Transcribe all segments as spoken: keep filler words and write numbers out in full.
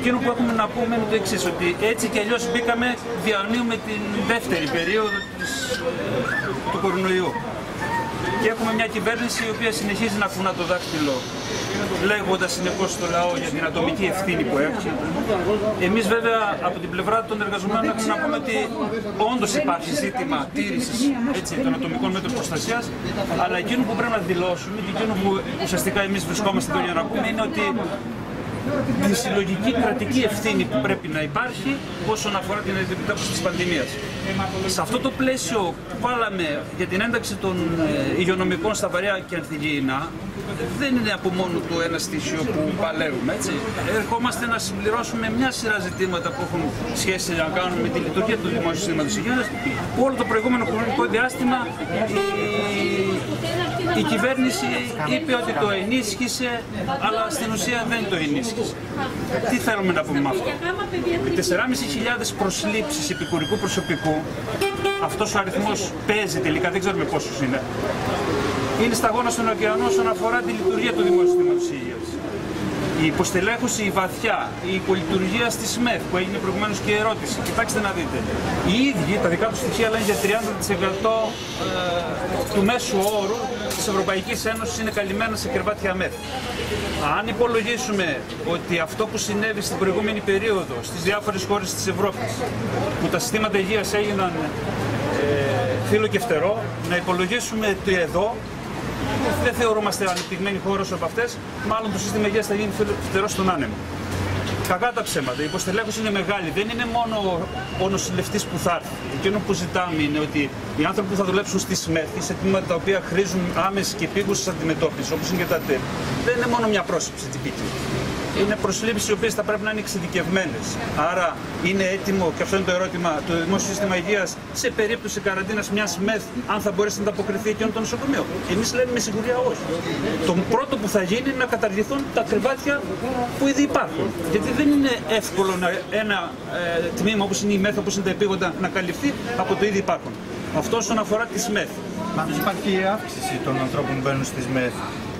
Εκείνο που έχουμε να πούμε είναι το εξής, ότι έτσι κι αλλιώς μπήκαμε, διανύουμε την δεύτερη περίοδο της, του κορονοϊού. Και έχουμε μια κυβέρνηση η οποία συνεχίζει να κουνά το δάχτυλο, λέγοντας συνεχώς στο λαό για την ατομική ευθύνη που έχει. Εμείς βέβαια από την πλευρά των εργαζομένων έχουμε να πούμε ότι όντως υπάρχει ζήτημα τήρησης έτσι, των ατομικών μέτρων προστασίας, αλλά εκείνο που πρέπει να δηλώσουμε και εκείνο που ουσιαστικά εμείς βρισκόμαστε εδώ για να πούμε είναι ότι τη συλλογική κρατική ευθύνη που πρέπει να υπάρχει όσον αφορά την αντιμετώπιση της πανδημίας. Σε αυτό το πλαίσιο που βάλαμε για την ένταξη των υγειονομικών στα βαριά και ανθυγιεινά, δεν είναι από μόνο του ένα στοιχείο που παλεύουμε, έτσι. Ερχόμαστε να συμπληρώσουμε μια σειρά ζητήματα που έχουν σχέση να κάνουν με τη λειτουργία του Δημόσιου Συστήματος Υγείας. Όλο το προηγούμενο χρονικό διάστημα η, η κυβέρνηση είπε ότι το ενίσχυσε, αλλά στην ουσία δεν το ενίσχυσε. Τι θέλουμε να πούμε με αυτό? Με τεσσεράμισι χιλιάδες προσλήψεις επικουρικού προσωπικού, αυτός ο αριθμός παίζει τελικά, δεν ξέρουμε πόσους είναι. Είναι σταγόνα στον ωκεανό όσον αφορά τη λειτουργία του Δημόσιου Συστήματος Υγείας. Η υποστελέχωση, η βαθιά, η υπολειτουργία στη ΣΜΕΘ που έγινε προηγουμένως και η ερώτηση. Κοιτάξτε να δείτε. Οι ίδιοι τα δικά του στοιχεία λένε για τριάντα τοις εκατό ε, του μέσου όρου της Ευρωπαϊκής Ένωσης είναι καλυμμένα σε κρεβάτια ΜΕΘ. Αν υπολογίσουμε ότι αυτό που συνέβη στην προηγούμενη περίοδο στις διάφορες χώρες της Ευρώπης, που τα συστήματα υγείας έγιναν ε, φύλλο και φτερό, να υπολογίσουμε ότι εδώ δεν θεωρούμαστε ανεπτυγμένοι χώρος από αυτές, μάλλον το σύστημα υγείας θα γίνει φτερό στον άνεμο. Κακά τα ψέματα, η υποστελέχωση είναι μεγάλη. Δεν είναι μόνο ο νοσηλευτής που θα έρθει. Εκείνο που ζητάμε είναι ότι οι άνθρωποι που θα δουλέψουν στη ΣΜΕΘ, σε τμήματα τα οποία χρήζουν άμεση και επίγουσης αντιμετώπισης, όπως είναι και τα ΤΕΠ, δεν είναι μόνο μια πρόσληψη τυπική. Είναι προσλήψεις οι οποίες θα πρέπει να είναι εξειδικευμένες. Άρα είναι έτοιμο, και αυτό είναι το ερώτημα, το Δημόσιο Σύστημα Υγείας σε περίπτωση καραντίνας μιας ΜΕΘ, αν θα μπορέσει να ανταποκριθεί εκείνο το νοσοκομείο. Εμείς λέμε με σιγουριά όχι. Το πρώτο που θα γίνει είναι να καταργηθούν τα κρεβάτια που ήδη υπάρχουν. Γιατί δεν είναι εύκολο ένα ε, τμήμα όπως είναι η ΜΕΘ, όπως είναι τα επίγοντα, να καλυφθεί από το ήδη υπάρχουν. Αυτό όσον αφορά τη ΜΕΘ. Πάντως υπάρχει η αύξηση των ανθρώπων που μπαίνουν στη ΜΕΘ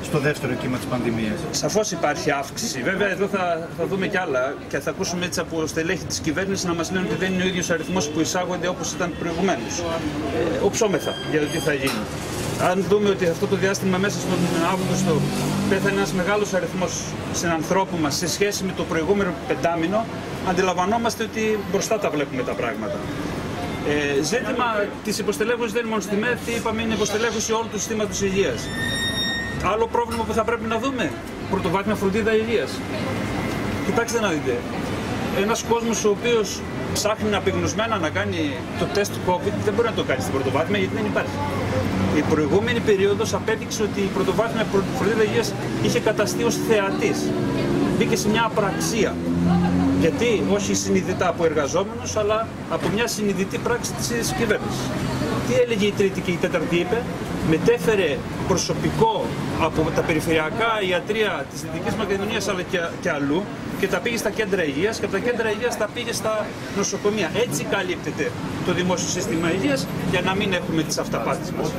στο δεύτερο κύμα της πανδημίας. Σαφώς υπάρχει αύξηση. Βέβαια, εδώ θα, θα δούμε κι άλλα και θα ακούσουμε έτσι από στελέχη της κυβέρνησης να μας λένε ότι δεν είναι ο ίδιος αριθμός που εισάγονται όπως ήταν προηγουμένως. Ε, οψόμεθα για το τι θα γίνει. Αν δούμε ότι αυτό το διάστημα μέσα στον Αύγουστο πέθανε ένας μεγάλος αριθμός συνανθρώπου μας σε σχέση με το προηγούμενο πεντάμινο, αντιλαμβανόμαστε ότι μπροστά τα βλέπουμε τα πράγματα. Ε, ζήτημα της υποστελέχωσης δεν είναι μόνο στη ΜΕΘ, είπαμε είναι υποστελέχωση όλου του συστήματος υγείας. Άλλο πρόβλημα που θα πρέπει να δούμε, πρωτοβάθμια φροντίδα υγείας. Κοιτάξτε να δείτε, ένας κόσμος ο οποίος ψάχνει απεγνωσμένα να κάνει το τεστ του COVID δεν μπορεί να το κάνει στην πρωτοβάθμια γιατί δεν υπάρχει. Η προηγούμενη περίοδος απέδειξε ότι η πρωτοβάθμια φροντίδα υγείας είχε καταστεί ως θεατής. Μπήκε σε μια απραξία. Γιατί όχι συνειδητά από εργαζόμενους, αλλά από μια συνειδητή πράξη της κυβέρνησης. Τι έλεγε η Τρίτη και η Τέταρτη είπε? Μετέφερε προσωπικό από τα περιφερειακά ιατρεία της Δυτικής Μακεδονίας αλλά και, και αλλού και τα πήγε στα κέντρα υγείας και από τα κέντρα υγείας τα πήγε στα νοσοκομεία. Έτσι καλύπτεται το Δημόσιο Σύστημα Υγείας για να μην έχουμε τις αυταπάτες μας.